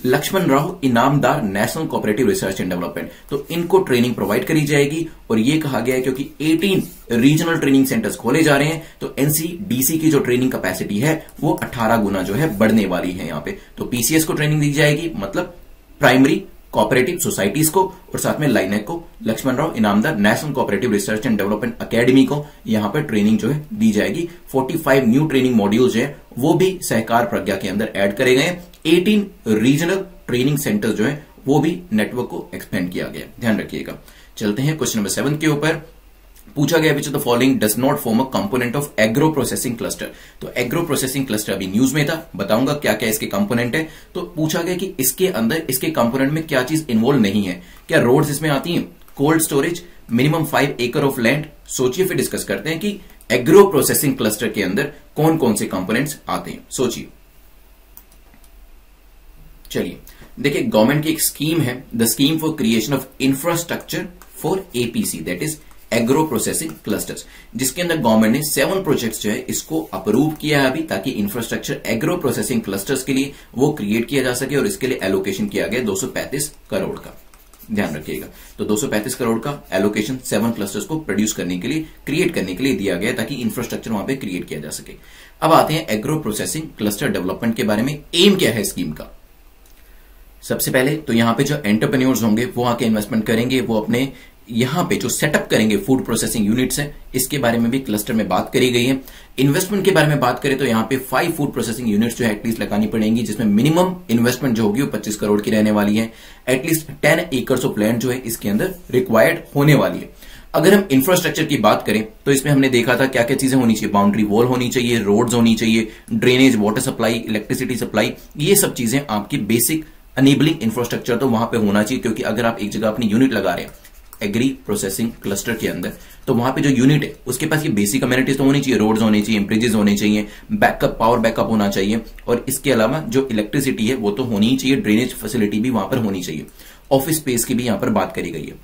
Laxman Rao Inamdar national cooperative research and development, तो इनको ट्रेनिंग प्रोवाइड करी जाएगी। और ये कहा गया है क्योंकि अठारह रीजनल ट्रेनिंग सेंटर्स खोले जा रहे हैं, तो एनसीडीसी की जो ट्रेनिंग कैपेसिटी है वो अठारह गुना जो है बढ़ने वाली है यहाँ पे। तो पीसीएस को ट्रेनिंग दी जाएगी, मतलब प्राइमरी कोऑपरेटिव सोसाइटीज को, और साथ में लाइनेक को, Laxman Rao Inamdar national cooperative research and development academy को यहाँ पर ट्रेनिंग जो है दी जाएगी। पैंतालीस न्यू ट्रेनिंग मॉड्यूल्स है वो भी सहकार प्रज्ञा के अंदर ऐड करे गए। अठारह रीजनल ट्रेनिंग सेंटर्स जो है वो भी नेटवर्क को एक्सपेंड किया गया, ध्यान रखिएगा। चलते हैं क्वेश्चन नंबर सेवन के ऊपर। पूछा गया which the following does not form a component of agro processing cluster. तो एग्रो प्रोसेसिंग क्लस्टर अभी न्यूज में था, बताऊंगा क्या क्या इसके कंपोनेंट है। तो पूछा गया कि इसके अंदर इसके कंपोनेंट में क्या चीज इन्वॉल्व नहीं है। क्या रोड्स इसमें आती हैं, कोल्ड स्टोरेज, मिनिमम फाइव एकड़ ऑफ लैंड। सोचिए फिर डिस्कस करते हैं कि एग्रो प्रोसेसिंग क्लस्टर के अंदर कौन कौन से कंपोनेंट्स आते हैं, सोचिए। चलिए देखिए, गवर्नमेंट की एक स्कीम है, the scheme for creation of infrastructure for APC, that is agro processing clusters, जिसके अंदर गवर्नमेंट ने सेवन प्रोजेक्ट्स जो है इसको अप्रूव किया है अभी, ताकि इंफ्रास्ट्रक्चर एग्रो प्रोसेसिंग क्लस्टर्स के लिए वो क्रिएट किया जा सके। और इसके लिए एलोकेशन किया गया दो सौ पैंतीस करोड़ का, ध्यान रखिएगा। तो दो सौ पैंतीस करोड़ का एलोकेशन सेवन क्लस्टर्स को प्रोड्यूस करने के लिए, क्रिएट करने के लिए दिया गया, ताकि इंफ्रास्ट्रक्चर वहां पे क्रिएट किया जा सके। अब आते हैं एग्रो प्रोसेसिंग क्लस्टर डेवलपमेंट के बारे में, एम क्या है स्कीम का। सबसे पहले तो यहाँ पे जो एंटरप्रेन्योर्स होंगे वो आके इन्वेस्टमेंट करेंगे, वो अपने यहाँ पे जो सेटअप करेंगे फूड प्रोसेसिंग यूनिट्स हैं, इसके बारे में भी क्लस्टर में बात करी गई है। इन्वेस्टमेंट के बारे में बात करें तो यहाँ पे फाइव फूड प्रोसेसिंग यूनिट्स जो है एटलीस्ट लगानी पड़ेंगी, जिसमें मिनिमम इन्वेस्टमेंट जो होगी वो पच्चीस करोड़ की रहने वाली है। At least ten acres of land जो है इसके अंदर रिक्वायर्ड होने वाली है। अगर हम इंफ्रास्ट्रक्चर की बात करें तो इसमें हमने देखा था क्या क्या चीजें होनी चाहिए, बाउंड्री वॉल होनी चाहिए, रोड्स होनी चाहिए, drainage, water supply, electricity supply, ये सब चीजें आपकी बेसिक अनेबलिंग इंफ्रास्ट्रक्चर तो वहां पे होना चाहिए। क्योंकि अगर आप एक जगह अपनी यूनिट लगा रहे हैं एग्री प्रोसेसिंग क्लस्टर के अंदर, तो वहां पे जो यूनिट है उसके पास ये बेसिक अमेनिटीज तो होनी चाहिए, रोड्स होने चाहिए, ब्रिजेस होने चाहिए, बैकअप पावर बैकअप होना चाहिए, और इसके अलावा जो इलेक्ट्रिसिटी है वो तो होनी ही चाहिए, ड्रेनेज फैसिलिटी भी वहां पर होनी चाहिए। ऑफिस स्पेस की भी यहां पर बात करी गई है।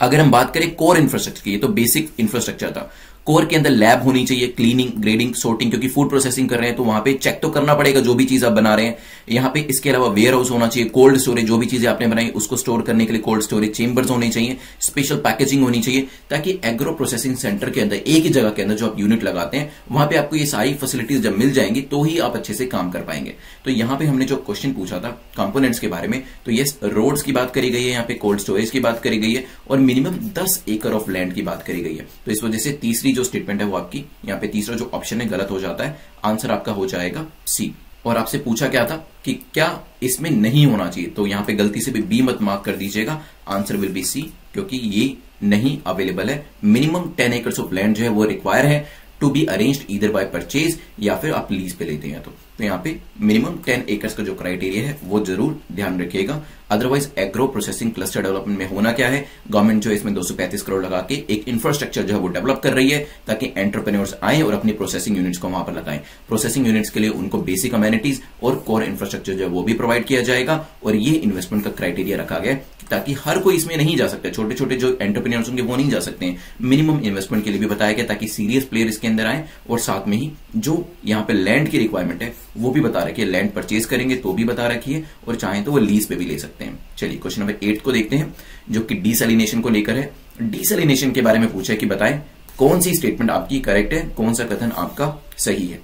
अगर हम बात करें कोर इंफ्रास्ट्रक्चर की, तो बेसिक इंफ्रास्ट्रक्चर था, कोर के अंदर लैब होनी चाहिए, क्लीनिंग, ग्रेडिंग, सोर्टिंग, क्योंकि फूड प्रोसेसिंग कर रहे हैं तो वहां पे चेक तो करना पड़ेगा जो भी चीज आप बना रहे हैं। यहाँ पे इसके अलावा वेयर हाउस होना चाहिए, कोल्ड स्टोरेज, जो भी चीजें आपने बनाई उसको स्टोर करने के लिए कोल्ड स्टोरेज चेंबर्स होने चाहिए, स्पेशल पैकेजिंग होनी चाहिए, ताकि एग्रो प्रोसेसिंग सेंटर के अंदर एक ही जगह के अंदर जो आप यूनिट लगाते हैं वहां पर आपको ये सारी फैसिलिटीज जब मिल जाएंगी तो ही आप अच्छे से काम कर पाएंगे। तो यहाँ पे हमने जो क्वेश्चन पूछा था कंपोनेंट्स के बारे में, तो यस, रोड्स की बात करी गई है, यहाँ पे कोल्ड स्टोरेज की बात करी गई है, और मिनिमम दस एकड़ ऑफ लैंड की बात करी गई है। तो इस वजह से तीसरी जो स्टेटमेंट है वो आपकी, यहाँ पे तीसरा जो ऑप्शन है गलत हो जाता है, आंसर आपका हो जाएगा सी। और आपसे पूछा क्या था कि क्या इसमें नहीं होना चाहिए, तो यहाँ पे गलती से भी बी मत मार्क कर दीजिएगा, आंसर विल बी सी, क्योंकि ये नहीं अवेलेबल है। Minimum ten acres of land जो है वो रिक्वायर है, to be arranged either by purchase या फिर आप लीज पे लेते हैं। तो, तो यहाँ पे मिनिमम टेन एकर्स का जो क्राइटेरिया है वो जरूर ध्यान रखिएगा। Otherwise agro processing cluster development में होना क्या है, गवर्नमेंट जो इसमें दो सौ पैंतीस करोड़ लगा के एक इंफ्रास्ट्रक्चर जो है वो डेवलप कर रही है, ताकि एंटरप्रेन्योर्स आए और अपनी प्रोसेसिंग यूनिट्स को वहां पर लगाएं। प्रोसेसिंग यूनिट्स के लिए उनको बेसिक अमेनिटीज और कोर इंफ्रास्ट्रक्चर जो है वो भी प्रोवाइड किया जाएगा। और ये इन्वेस्टमेंट का क्राइटेरिया रखा गया है ताकि हर कोई इसमें नहीं जा सकता, छोटे छोटे जो एंटरप्रेन्योर्स होंगे वो नहीं जा सकते हैं। मिनिमम इन्वेस्टमेंट के लिए भी बताया गया ताकि सीरियस प्लेयर इसके अंदर आए, और साथ में ही जो यहाँ पे लैंड की रिक्वायरमेंट है वो भी बता रखिए, लैंड परचेज करेंगे तो भी बता रखिए, और चाहे तो वो लीज पे भी ले सकते हैं। चलिए क्वेश्चन नंबर एट को देखते हैं, जो कि डिसैलिनेशन को लेकर है। डिसैलिनेशन के बारे में पूछा कि बताएं कौन सी स्टेटमेंट आपकी करेक्ट है, कौन सा कथन आपका सही है।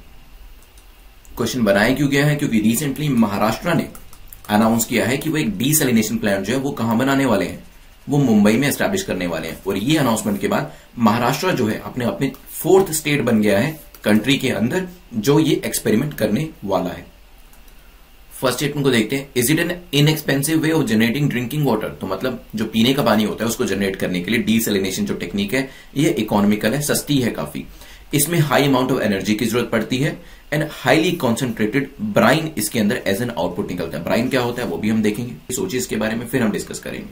क्वेश्चन बनाया क्यों गया है, क्योंकि रिसेंटली महाराष्ट्र ने अनाउंस किया है कि वो एक डिसैलिनेशन प्लांट जो है वो कहां बनाने वाले हैं, वो मुंबई में एस्टैब्लिश करने वाले हैं। और ये अनाउंसमेंट के बाद महाराष्ट्र जो है अपने अपने फोर्थ स्टेट बन गया है कंट्री के अंदर जो ये एक्सपेरिमेंट करने वाला है। फर्स्ट स्टेटमेंट को देखते हैं, is it an inexpensive way of generating drinking water. तो मतलब जो पीने का पानी होता है उसको जनरेट करने के लिए डिसैलिनेशन जो टेक्निक है ये इकोनॉमिकल है, सस्ती है काफी, इसमें हाई अमाउंट ऑफ एनर्जी की जरूरत पड़ती है, एंड हाईली कॉन्सेंट्रेटेड ब्राइन इसके अंदर एज एन आउटपुट निकलता है। ब्राइन क्या होता है वो भी हम देखेंगे, सोचिए इसके बारे में, फिर हम डिस्कस करेंगे।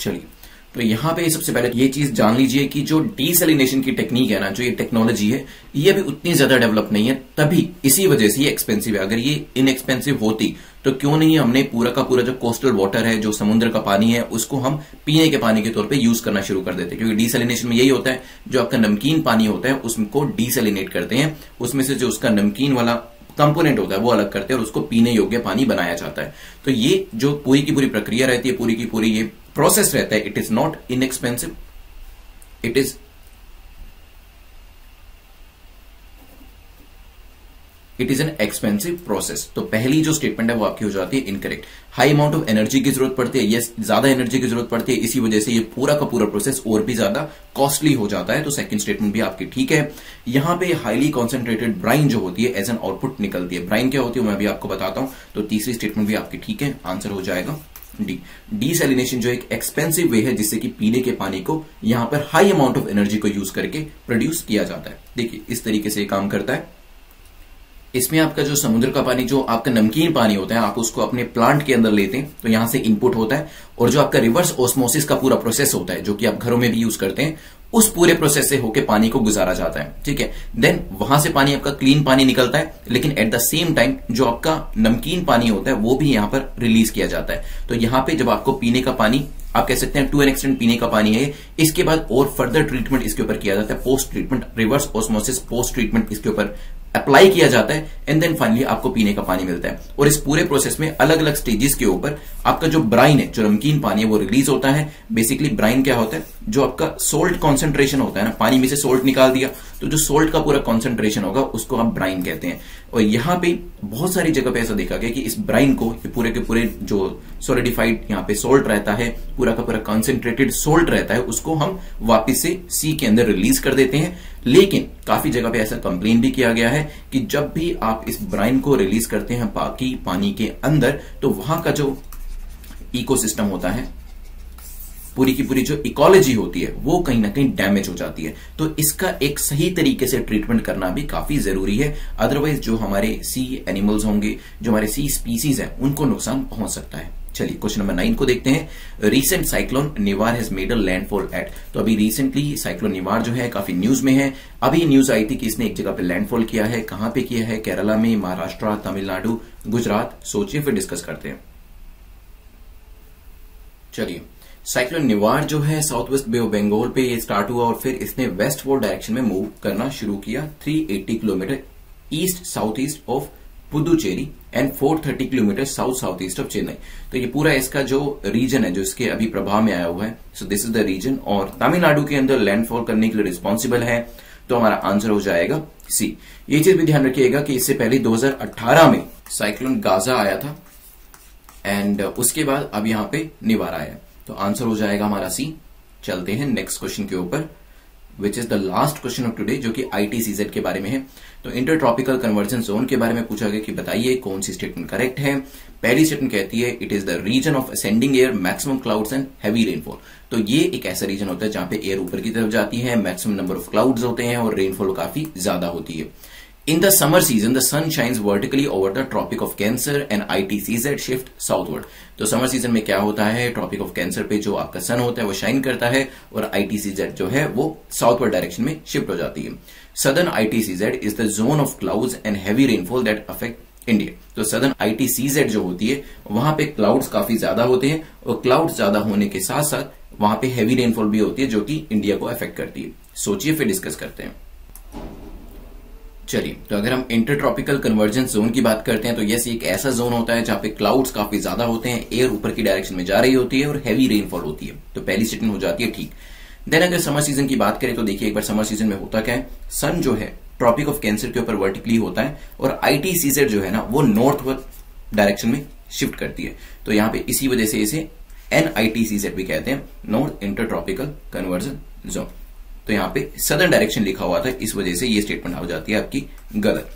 चलिए तो यहाँ पे सबसे पहले ये चीज जान लीजिए कि जो डिसैलिनेशन की टेक्निक है ना, जो ये टेक्नोलॉजी है, ये अभी उतनी ज्यादा डेवलप नहीं है, तभी इसी वजह से ये एक्सपेंसिव है। अगर ये इनएक्सपेंसिव होती तो क्यों नहीं हमने पूरा का पूरा जो कोस्टल वाटर है, जो समुद्र का पानी है, उसको हम पीने के पानी के तौर पे यूज करना शुरू कर देते, क्योंकि डिसैलिनेशन में यही होता है, जो आपका नमकीन पानी होता है उसको डिसैलिनेट करते हैं, उसमें से जो उसका नमकीन वाला कंपोनेंट होता है वो अलग करते हैं और उसको पीने योग्य पानी बनाया जाता है। तो ये जो पूरी की पूरी प्रक्रिया रहती है, पूरी की पूरी ये प्रोसेस रहता है, it is not inexpensive, it is it is an expensive process. तो पहली जो स्टेटमेंट है वो आपकी हो जाती है incorrect. High amount of energy की जरूरत पड़ती है, यस ज्यादा एनर्जी की जरूरत पड़ती है, इसी वजह से ये पूरा का पूरा प्रोसेस और भी ज्यादा कॉस्टली हो जाता है। तो सेकंड स्टेटमेंट भी आपकी ठीक है। यहां पे हाईली कॉन्सेंट्रेटेड ब्राइन जो होती है एज एन आउटपुट निकलती है। ब्राइन क्या होती है मैं भी आपको बताता हूं। तो तीसरी स्टेटमेंट भी आपकी ठीक है, आंसर हो जाएगा डी। डीसैलिनेशन जो एक एक्सपेंसिव वे है जिससे कि पीने के पानी को यहां पर हाई अमाउंट ऑफ एनर्जी को यूज करके प्रोड्यूस किया जाता है। देखिए इस तरीके से काम करता है। इसमें आपका जो समुद्र का पानी, जो आपका नमकीन पानी होता है, आप उसको अपने प्लांट के अंदर लेते हैं तो यहां से इनपुट होता है, और जो आपका रिवर्स ऑस्मोसिस का पूरा प्रोसेस होता है जो कि आप घरों में भी यूज करते हैं, उस पूरे प्रोसेस से होकर पानी को गुजारा जाता है। ठीक है, देन वहां से पानी आपका क्लीन पानी निकलता है, लेकिन एट द सेम टाइम जो आपका नमकीन पानी होता है वो भी यहां पर रिलीज किया जाता है। तो यहां पे जब आपको पीने का पानी, आप कह सकते हैं टू एन एक्सटेंट पीने का पानी है, इसके बाद और फर्दर ट्रीटमेंट इसके ऊपर किया जाता है, post treatment, reverse osmosis post treatment इसके ऊपर अप्लाई किया जाता है, एंड देन फाइनली आपको पीने का पानी मिलता है। और इस पूरे प्रोसेस में अलग अलग स्टेजेस के ऊपर आपका जो ब्राइन है, जो नमकीन पानी है, वो रिलीज होता है। बेसिकली ब्राइन क्या होता है, जो आपका सोल्ट कॉन्सेंट्रेशन होता है ना, पानी में से सोल्ट निकाल दिया तो जो सोल्ट का पूरा कॉन्सेंट्रेशन होगा उसको आप ब्राइन कहते हैं। और यहां पे बहुत सारी जगह पे ऐसा देखा गया कि इस ब्राइन को पूरे के पूरे जो सोलिडिफाइड यहाँ पे सोल्ट रहता है, पूरा का पूरा कॉन्सेंट्रेटेड सोल्ट रहता है, उसको हम वापिस से सी के अंदर रिलीज कर देते हैं। लेकिन काफी जगह पे ऐसा कंप्लेन भी किया गया है कि जब भी आप इस ब्राइन को रिलीज करते हैं बाकी पानी के अंदर, तो वहां का जो इकोसिस्टम होता है, पूरी की पूरी जो इकोलॉजी होती है, वो कहीं ना कहीं डैमेज हो जाती है। तो इसका एक सही तरीके से ट्रीटमेंट करना भी काफी जरूरी है, अदरवाइज जो हमारे सी एनिमल्स होंगे, जो हमारे सी स्पीसीज हैं, उनको नुकसान पहुंच सकता है। चलिए क्वेश्चन नंबर नाइन को देखते हैं। Recent cyclone निवार has made a landfall at. तो अभी रिसेंटली साइक्लोन निवार जो है काफी न्यूज में है। अभी न्यूज आई थी कि इसने एक जगह पे लैंडफॉल किया है। कहां पे किया है? केरला में, महाराष्ट्र, तमिलनाडु, गुजरात। सोचिए फिर डिस्कस करते हैं। चलिए, साइक्लोन निवार जो है south west bay of Bengal पे ये स्टार्ट हुआ और फिर इसने वेस्टवर्ड डायरेक्शन में मूव करना शुरू किया। तीन सौ अस्सी kilometre east south east of पुदुचेरी and चार सौ तीस kilometre south south east of Chennai. तो ये पूरा इसका जो रीजन है जो इसके अभी प्रभाव में आया हुआ है, so this is the reason, और तमिलनाडु के अंदर लैंडफॉल करने के लिए रिस्पॉन्सिबल है। तो हमारा आंसर हो जाएगा सी। ये चीज भी ध्यान रखिएगा कि इससे पहले दो हज़ार अठारह में साइक्लोन गाजा आया था एंड उसके बाद अब यहां पे निवार आया। तो आंसर हो जाएगा हमारा सी। चलते हैं नेक्स्ट क्वेश्चन के ऊपर, which is the last question of today, जो कि आईटीसीजेड के बारे में है। तो इंटर ट्रॉपिकल कन्वर्जेंस जोन के बारे में पूछा गया कि बताइए कौन सी स्टेटमेंट करेक्ट है। पहली स्टेटमेंट कहती है it is the region of ascending air, maximum clouds and heavy rainfall. तो ये एक ऐसा रीजन होता है जहां पे एयर ऊपर की तरफ जाती है, मैक्सिमम नंबर ऑफ क्लाउड्स होते हैं और रेनफॉल काफी ज्यादा होती है। In the summer season, the sun shines vertically over the Tropic of Cancer and I T C Z shift southward. तो summer season में क्या होता है, Tropic of Cancer पे जो आपका sun होता है वो shine करता है और I T C Z जो है वो southward direction में shift हो जाती है। Southern I T C Z is the zone of clouds and heavy rainfall that affect India. तो सदर्न आईटीसीज़ जो होती है वहां पे क्लाउड्स काफी ज्यादा होते हैं और क्लाउड्स ज्यादा होने के साथ साथ वहां पे हैवी रेनफॉल भी होती है जो कि इंडिया को अफेक्ट करती है। सोचिए फिर डिस्कस करते हैं। चलिए, तो अगर हम इंटर ट्रॉपिकल कन्वर्जेंस जोन की बात करते हैं तो यस, एक ऐसा जोन होता है जहां पे क्लाउड्स काफी ज्यादा होते हैं, एयर ऊपर की डायरेक्शन में जा रही होती है और हैवी रेनफॉल होती है। तो पहली स्टेटमेंट हो जाती है ठीक। देन अगर समर सीजन की बात करें तो देखिए एक बार समर सीजन में होता क्या है, सन जो है ट्रॉपिक ऑफ कैंसर के ऊपर वर्टिकली होता है और आईटीसीजेड जो है ना वो नॉर्थवर्थ डायरेक्शन में शिफ्ट करती है। तो यहाँ पे इसी वजह से इसे एनआईटीसीजेड भी कहते हैं, north inter tropical convergence zone. तो यहाँ पे सदर्न डायरेक्शन लिखा हुआ था, इस वजह से ये स्टेटमेंट हो जाती है आपकी गलत।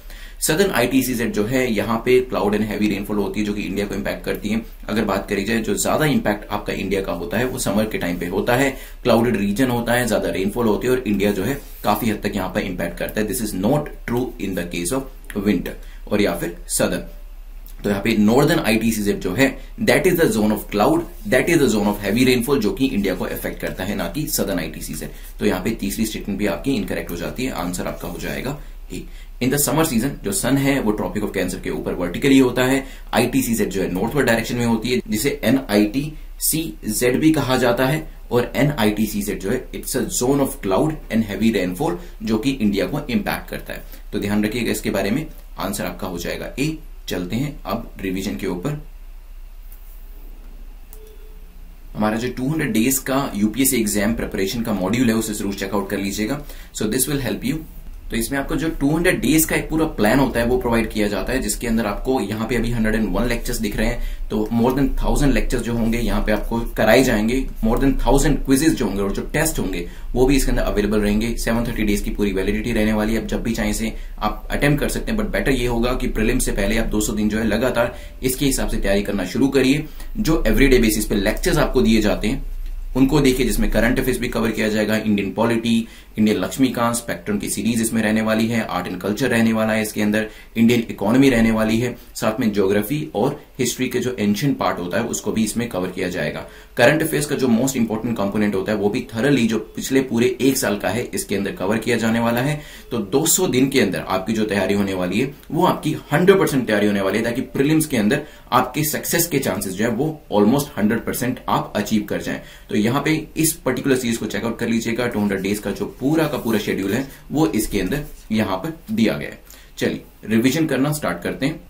सदर्न आईटीसीजेड जो है यहाँ पे क्लाउड एंड हैवी रेनफॉल होती है जो कि इंडिया को इंपैक्ट करती है। अगर बात करी जाए जो ज्यादा इंपैक्ट आपका इंडिया का होता है वो समर के टाइम पे होता है, क्लाउडेड रीजन होता है, ज्यादा रेनफॉल होती है और इंडिया जो है काफी हद तक यहाँ पर इंपैक्ट करता है। This is not true in the case of winter और या फिर सदर्न। तो यहाँ पे नॉर्दर्न आईटीसीजेड जो है that is the zone of cloud, that is the zone of heavy rainfall जो कि इंडिया को अफेक्ट करता है, ना कि सदर्न आईटीसीजेड। तो यहाँ पे तीसरी स्टेटमेंट भी आपकी इनकरेक्ट हो जाती है। आंसर आपका हो जाएगा ही। इन द समर सीजन जो सन है वो ट्रॉपिक ऑफ कैंसर के ऊपर वर्टिकली होता है, आईटीसीजेड जो है नॉर्थवर्ड डायरेक्शन में होती है जिसे एनआईटीसीजेड भी कहा जाता है, और एनआईटीसीजेड जो है it's a zone of cloud and heavy rainfall जो कि इंडिया को इम्पैक्ट करता है। तो ध्यान रखिएगा इसके बारे में। आंसर आपका हो जाएगा ए। चलते हैं अब रिवीजन के ऊपर। हमारा जो टू हंड्रेड डेज का यूपीएससी एग्जाम प्रिपरेशन का मॉड्यूल है उसे जरूर चेकआउट कर लीजिएगा। So this will help you. तो इसमें आपको जो टू हंड्रेड डेज का एक पूरा प्लान होता है वो प्रोवाइड किया जाता है, जिसके अंदर आपको यहाँ पे अभी हंड्रेड एंड वन लेक्चर्स दिख रहे हैं, तो मोर देन थाउजेंड लेक्चर्स जो होंगे यहाँ पे आपको कराए जाएंगे, मोर देन थाउजेंड क्विजेज जो होंगे और जो टेस्ट होंगे वो भी इसके अंदर अवेलेबल रहेंगे। सेवन थर्टी डेज की पूरी वैलिडिटी रहने वाली है, आप जब भी चाहें से आप अटेम्प्ट कर सकते हैं, बट बेटर ये होगा कि प्रीलिम से पहले आप दो सौ दिन जो है लगातार इसके हिसाब से तैयारी करना शुरू करिए। जो एवरीडे बेसिस पे लेक्चर्स आपको दिए जाते हैं उनको देखिए, जिसमें करंट अफेयर्स भी कवर किया जाएगा, Indian polity, Indian Laxmikanth, spectrum की सीरीज इसमें रहने वाली है, आर्ट एंड कल्चर रहने वाला है इसके अंदर, इंडियन इकोनॉमी रहने वाली है, साथ में ज्योग्राफी और हिस्ट्री के जो एंशिएंट पार्ट होता है उसको भी इसमें कवर किया जाएगा। करंट अफेयर्स का जो मोस्ट इंपॉर्टेंट कंपोनेंट होता है वो भी थरली जो पिछले पूरे एक साल का है इसके अंदर कवर किया जाने वाला है। तो दो सौ दिन के अंदर आपकी जो तैयारी होने वाली है वो आपकी हंड्रेड परसेंट तैयारी होने वाली है, ताकि प्रीलिम्स के अंदर आपके सक्सेस के चांसेस जो है वो ऑलमोस्ट हंड्रेड परसेंट आप अचीव कर जाए। तो यहाँ पे इस पर्टिकुलर सीरीज को चेकआउट कर लीजिएगा। टू हंड्रेड डेज का जो पूरा का पूरा शेड्यूल है वो इसके अंदर यहां पर दिया गया है। चलिए रिवीजन करना स्टार्ट करते हैं।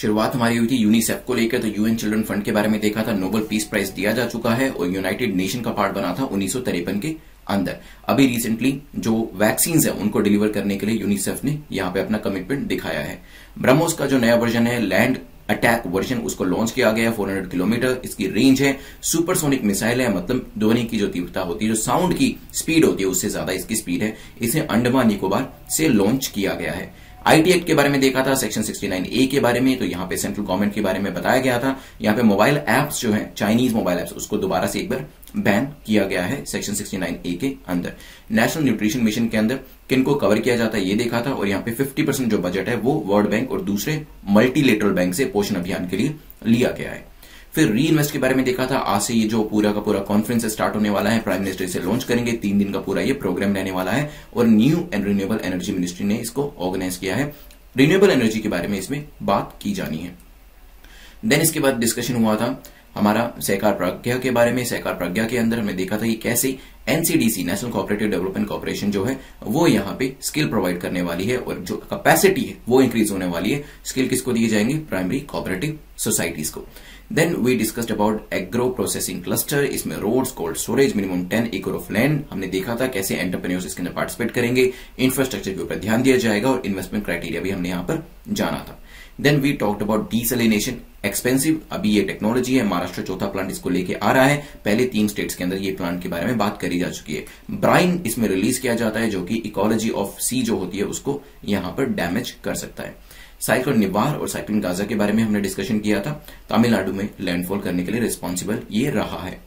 शुरुआत हमारी हुई थी यूनिसेफ को लेकर, तो यूएन चिल्ड्रन फंड के बारे में देखा था, नोबेल पीस प्राइज दिया जा चुका है और यूनाइटेड नेशन का पार्ट बना था उन्नीस सौ तिरपन के अंदर। अभी रिसेंटली जो वैक्सीन है उनको डिलीवर करने के लिए यूनिसेफ ने यहाँ पे अपना कमिटमेंट दिखाया है। ब्राहमोस का जो नया वर्जन है, लैंड अटैक वर्जन, उसको लॉन्च किया गया है। फोर हंड्रेड किलोमीटर इसकी रेंज है, सुपरसोनिक मिसाइल है, मतलब ध्वनि की जो तीव्रता होती है, जो साउंड की स्पीड होती है उससे ज्यादा इसकी स्पीड है। इसे अंडमान निकोबार से लॉन्च किया गया है। आईटी एक्ट के बारे में देखा था, सेक्शन सिक्सटी नाइन ए के बारे में, तो यहाँ पे सेंट्रल गवर्नमेंट के बारे में बताया गया था। यहाँ पे मोबाइल एप्स जो है, चाइनीज मोबाइल एप्स, उसको दोबारा से एक बार बैन किया गया है सेक्शन सिक्सटी नाइन ए के अंदर। नेशनल न्यूट्रिशन मिशन के अंदर किनको कवर किया जाता है ये देखा था, और यहाँ पे फिफ्टी परसेंट जो बजट है वो वर्ल्ड बैंक और दूसरे मल्टीलेटरल बैंक से पोषण अभियान के लिए लिया गया है। फिर री इन्वेस्ट के बारे में देखा था, आज से ये जो पूरा का पूरा कॉन्फ्रेंस स्टार्ट होने वाला है, प्राइम मिनिस्टर इसे लॉन्च करेंगे, तीन दिन का पूरा ये प्रोग्राम रहने वाला है और new and renewable energy ministry ने इसको ऑर्गेनाइज किया है। रिन्यूएबल एनर्जी के बारे में इसमें बात की जानी है। देन इसके बाद डिस्कशन हुआ था हमारा सहकार प्रज्ञा के बारे में। सहकार प्रज्ञा के अंदर हमने देखा था कि कैसे NCDC, national cooperative development corporation जो है वो यहाँ पे स्किल प्रोवाइड करने वाली है और जो कैपेसिटी है वो इंक्रीज होने वाली है। स्किल किसको दिए जाएंगे? प्राइमरी कोऑपरेटिव सोसाइटीज को। Then we discussed about agro processing cluster, इसमें roads, cold storage, minimum ten acre of land, हमने देखा था कैसे एंटरप्रेन्योर्स इसके अंदर पार्टिसिपेट करेंगे, इंफ्रास्ट्रक्चर के ऊपर ध्यान दिया जाएगा और इन्वेस्टमेंट क्राइटेरिया भी हमने यहाँ पर जाना था। Then we talked about desalination, expensive अभी ये टेक्नोलॉजी है, महाराष्ट्र चौथा प्लांट इसको लेके आ रहा है, पहले तीन स्टेट्स के अंदर ये प्लांट के बारे में बात करी जा चुकी है। ब्राइन इसमें रिलीज किया जाता है जो कि इकोलॉजी ऑफ सी जो होती है उसको यहाँ पर डैमेज कर सकता है। साइक्लोन निवार और साइक्लोन गाजा के बारे में हमने डिस्कशन किया था, तमिलनाडु में लैंडफॉल करने के लिए रिस्पॉन्सिबल ये रहा है।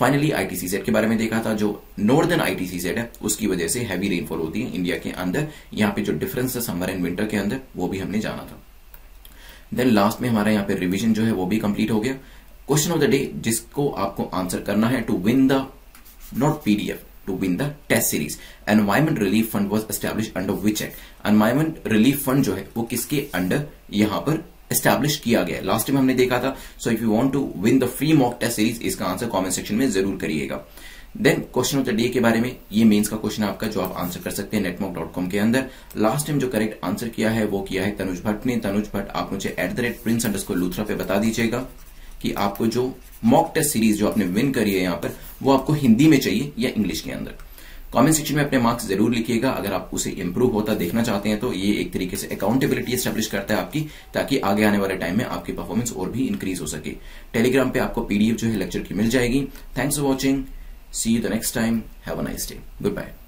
फाइनली आईटीसीजेड के बारे में देखा था, जो नॉर्दर्न आईटीसीजेड है उसकी वजह से हैवी रेनफॉल होती है इंडिया के अंदर, यहाँ पे जो डिफरेंस है समर एंड विंटर के अंदर वो भी हमने जाना था। देन लास्ट में हमारा यहाँ पे रिवीजन जो है वो भी कंप्लीट हो गया। क्वेश्चन ऑफ द डे जिसको आपको आंसर करना है, to win the not PDF to win the test series, environment relief fund was established under which act? Environment relief fund जो है वो किसके अंडर यहाँ पर एस्टैब्लिश किया गया है, लास्ट टाइम हमने देखा था। So if you want to win the free mock test series, इसका आंसर कमेंट सेक्शन में जरूर करिएगा। Then question of the day के बारे में, ये मेंस का क्वेश्चन आपका जो आप आंसर कर सकते हैं नेटमॉक डॉट कॉम के अंदर। लास्ट टाइम जो करेक्ट आंसर किया है वो किया है तनुज भट्ट ने। तनुज भट्ट, आप मुझे at the rate Prince underscore Luthra पे बता दीजिएगा कि आपको जो मॉक टेस्ट सीरीज जो आपने विन करी है यहाँ पर वो आपको हिंदी में चाहिए या इंग्लिश के अंदर। कमेंट सेक्शन में अपने मार्क्स जरूर लिखिएगा। अगर आप उसे इंप्रूव होता देखना चाहते हैं तो ये एक तरीके से अकाउंटेबिलिटी एस्टेब्लिश करता है आपकी, ताकि आगे आने वाले टाइम में आपकी परफॉर्मेंस और भी इंक्रीज हो सके। टेलीग्राम पे आपको पीडीएफ जो है लेक्चर की मिल जाएगी। Thanks for watching. See you the next time. Have a nice day. Goodbye.